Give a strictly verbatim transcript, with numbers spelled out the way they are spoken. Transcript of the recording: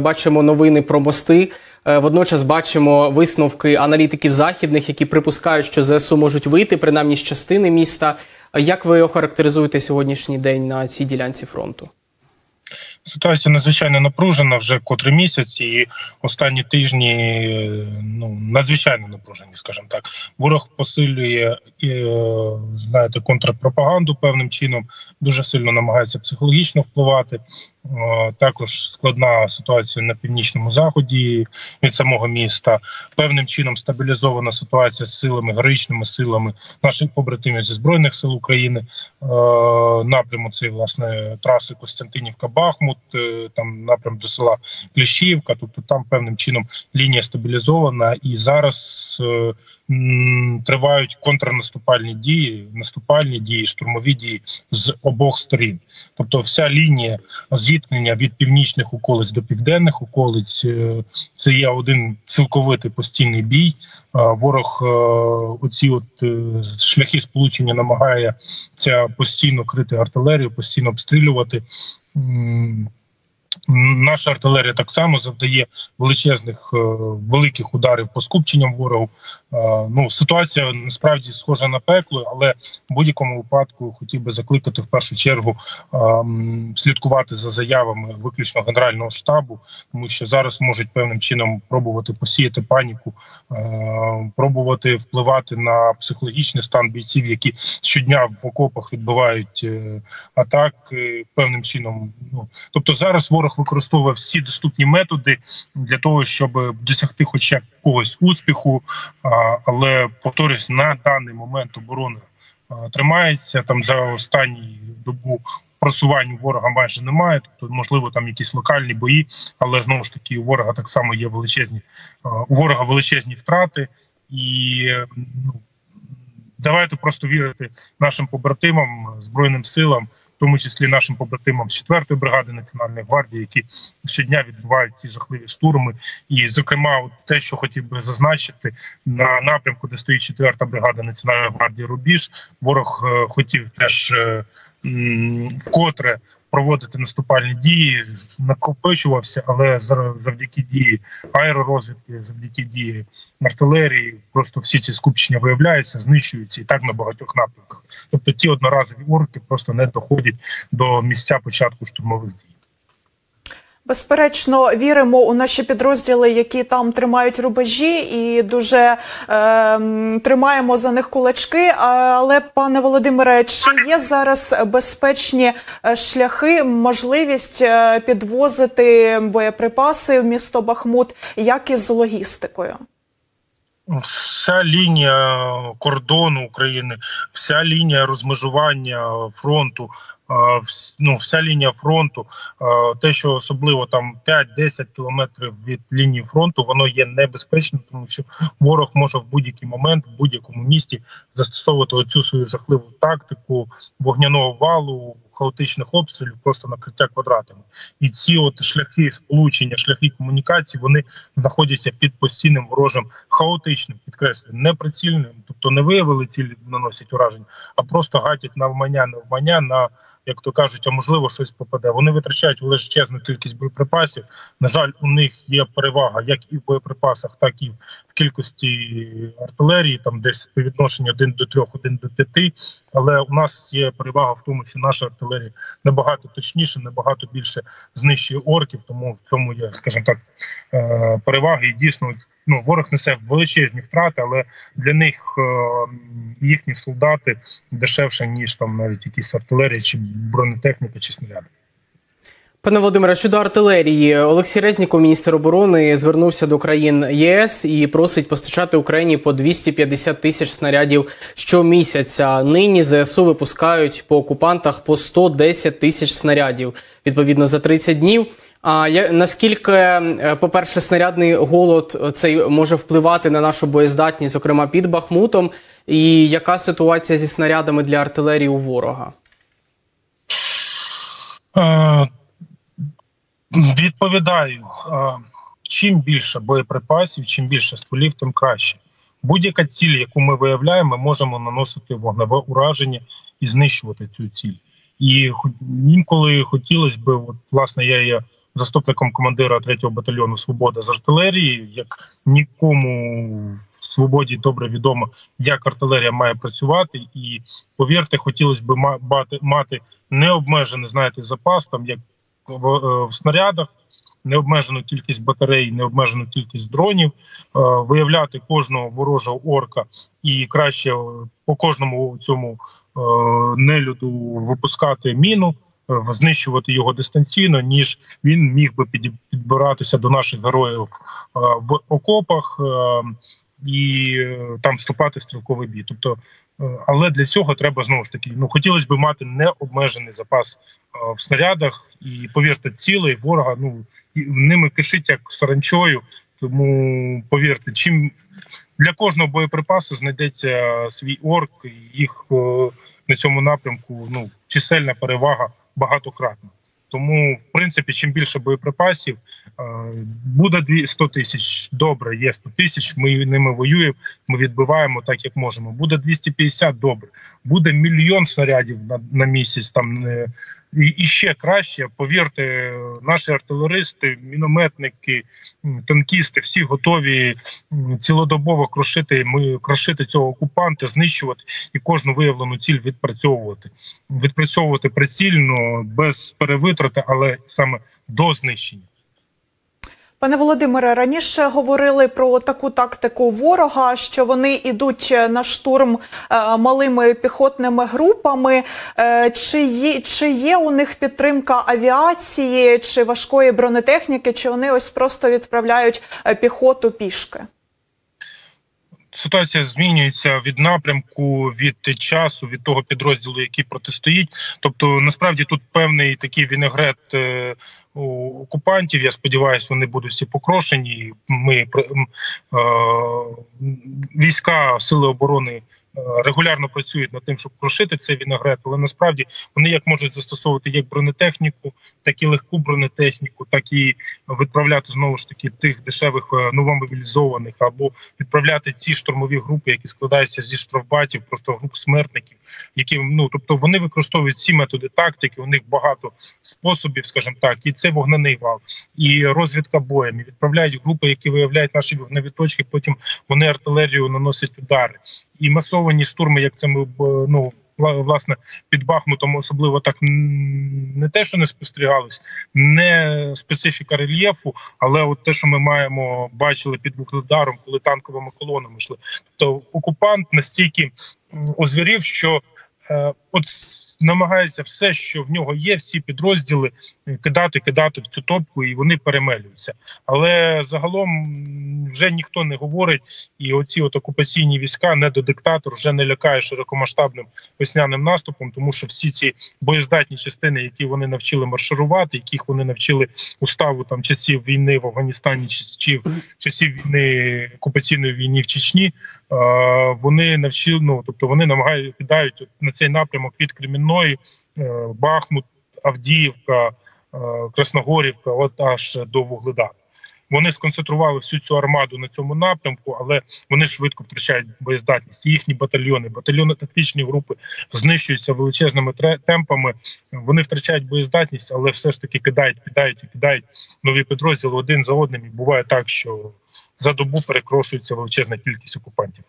Бачимо новини про мости, водночас бачимо висновки аналітиків західних, які припускають, що ЗСУ можуть вийти, принаймні з частини міста. Як ви охарактеризуєте сьогоднішній день на цій ділянці фронту? Ситуація надзвичайно напружена вже котрий місяць, і останні тижні ну, надзвичайно напружені, скажімо так. Ворог посилює, знаєте, контрпропаганду певним чином, дуже сильно намагається психологічно впливати. Також складна ситуація на північному заході від самого міста. Певним чином стабілізована ситуація з силами, героїчними силами наших побратимів зі Збройних сил України. Напряму цієї, власне, траси Костянтинівка-Бахмут, там напрям до села Кліщівка. Тобто там певним чином лінія стабілізована, і зараз тривають контрнаступальні дії, наступальні дії, штурмові дії з обох сторін. Тобто вся лінія зіткнення від північних околиць до південних околиць – це є один цілковитий постійний бій. Ворог оці от шляхи сполучення намагається постійно крити артилерію, постійно обстрілювати. Наша артилерія так само завдає величезних, великих ударів по скупченням ворогу. Ну, ситуація насправді схожа на пекло, але в будь-якому випадку хотів би закликати в першу чергу ем, слідкувати за заявами виключно Генерального штабу, тому що зараз можуть певним чином пробувати посіяти паніку, ем, пробувати впливати на психологічний стан бійців, які щодня в окопах відбивають е, атаки певним чином. Ну, тобто зараз ворог використовує всі доступні методи для того, щоб досягти хоч якогось успіху, але, повторюсь, на даний момент оборона тримається, там за останню добу просувань ворога майже немає, тобто, можливо, там якісь локальні бої, але, знову ж таки, у ворога так само є величезні, у ворога величезні втрати, і ну, давайте просто вірити нашим побратимам, Збройним силам, в тому числі нашим побратимам з четвертої бригади Національної гвардії, які щодня відбувають ці жахливі штурми. І, зокрема, от те, що хотів би зазначити, на напрямку, де стоїть четверта бригада Національної гвардії «Рубіж», ворог е, хотів теж е, вкотре проводити наступальні дії, накопичувався, але завдяки дії аеророзвідки, завдяки дії артилерії, просто всі ці скупчення виявляються, знищуються і так на багатьох напрямках. Тобто ті одноразові орки просто не доходять до місця початку штурмових дій. Безперечно, віримо у наші підрозділи, які там тримають рубежі, і дуже е, тримаємо за них кулачки. Але, пане Володимире, чи є зараз безпечні шляхи, можливість підвозити боєприпаси в місто Бахмут, як і з логістикою? Вся лінія кордону України, вся лінія розмежування фронту, ну, вся лінія фронту, те, що особливо там п'ять-десять кілометрів від лінії фронту, воно є небезпечним, тому що ворог може в будь-який момент, в будь-якому місті застосовувати оцю свою жахливу тактику вогняного валу, хаотичних обстрілів, просто накриття квадратами. І ці от шляхи сполучення, шляхи комунікації, вони знаходяться під постійним ворожим, хаотичним, підкресленим, неприцільним, тобто не виявили цілі, наносять ураження, а просто гатять навмання, навмання, на, як то кажуть, а можливо щось попаде. Вони витрачають величезну кількість боєприпасів. На жаль, у них є перевага як і в боєприпасах, так і в кількості артилерії, там десь співвідношення один до трьох, один до п'яти, але у нас є перевага в тому, що наша артилерія набагато точніше, набагато більше знищує орків, тому в цьому є, скажімо так, переваги. І дійсно, ну, ворог несе величезні втрати, але для них їхні солдати дешевше, ніж там навіть якісь артилерії, чи бронетехніка, чи снаряди. Пане Володимире, щодо артилерії. Олексій Резніков, міністр оборони, звернувся до країн ЄС і просить постачати Україні по двісті п'ятдесят тисяч снарядів щомісяця. Нині ЗСУ випускають по окупантах по сто десять тисяч снарядів, відповідно, за тридцять днів. А я, наскільки, по-перше, снарядний голод цей може впливати на нашу боєздатність, зокрема під Бахмутом, і яка ситуація зі снарядами для артилерії у ворога? А... Відповідаю, чим більше боєприпасів, чим більше стволів, тим краще. Будь-яка ціль, яку ми виявляємо, ми можемо наносити вогневе ураження і знищувати цю ціль. І інколи хотілося б, от, власне, я є заступником командира третього батальйону «Свобода» з артилерії. Як нікому в «Свободі» добре відомо, як артилерія має працювати. І, повірте, хотілося б мати необмежений, знаєте, запас, там, як в, в снарядах, необмежену кількість батарей, необмежену кількість дронів, виявляти кожного ворожого орка і краще по кожному цьому нелюду випускати міну, знищувати його дистанційно, ніж він міг би підбиратися до наших героїв в окопах і там вступати в стрілковий бій. Тобто, але для цього треба, знову ж таки, ну, хотілося б мати необмежений запас в снарядах. І, повірте, цілий ворога, ну, ними кишить як саранчою. Тому, повірте, чим для кожного боєприпасу знайдеться свій орк, і їх о, на цьому напрямку, ну, чисельна перевага багатократна. Тому, в принципі, чим більше боєприпасів, буде сто тисяч, добре, є сто тисяч, ми ними воюємо, ми відбиваємо так, як можемо. Буде двісті п'ятдесят, добре. Буде мільйон снарядів на, на місяць, там, і, і ще краще, повірте, наші артилеристи, мінометники, танкісти, всі готові цілодобово крушити, ми, крушити цього окупанта, знищувати і кожну виявлену ціль відпрацьовувати. Відпрацьовувати прицільно, без перевитрати, але саме до знищення. Пане Володимире, раніше говорили про таку тактику ворога, що вони йдуть на штурм малими піхотними групами. Чи є, чи є у них підтримка авіації, чи важкої бронетехніки, чи вони ось просто відправляють піхоту пішки? Ситуація змінюється від напрямку, від часу, від того підрозділу, який протистоїть. Тобто, насправді, тут певний такий вінегрет у окупантів. Я сподіваюся, вони будуть всі покрошені. Ми, е, війська, сили оборони регулярно працюють над тим, щоб крошити цей вінегрет, але насправді вони як можуть застосовувати як бронетехніку, так і легку бронетехніку, так і відправляти, знову ж таки, тих дешевих новомобілізованих, або відправляти ці штурмові групи, які складаються зі штрафбатів, просто груп смертників, які, ну, тобто вони використовують ці методи тактики, у них багато способів, скажімо так, і це вогнений вал, і розвідка боєм, і відправляють групи, які виявляють наші вогневі точки, потім вони артилерію наносять удари. І масовані штурми, як це ми, ну, власне, під Бахмутом особливо так не те, що не спостерігались, не специфіка рельєфу, але от те, що ми маємо, бачили під Вугледаром, коли танковими колонами йшли. Тобто окупант настільки озвірів, що е, от намагається все, що в нього є, всі підрозділи кидати, кидати в цю топку, і вони перемелюються. Але загалом вже ніхто не говорить, і оці от окупаційні війська, недодиктатор вже не лякає широкомасштабним весняним наступом, тому що всі ці боєздатні частини, які вони навчили марширувати, яких вони навчили уставу там часів війни в Афганістані, часів, часів війни, окупаційної війни в Чечні, вони навчили, ну, тобто вони намагають, кидають на цей напрямок від Кремінної, Бахмут, Авдіївка, Красногорівка, от аж до Вугледара. Вони сконцентрували всю цю армаду на цьому напрямку, але вони швидко втрачають боєздатність. Їхні батальйони, батальйонно-тактичні групи знищуються величезними темпами. Вони втрачають боєздатність, але все ж таки кидають, кидають і кидають нові підрозділи один за одним. І буває так, що за добу перекрошується величезна кількість окупантів.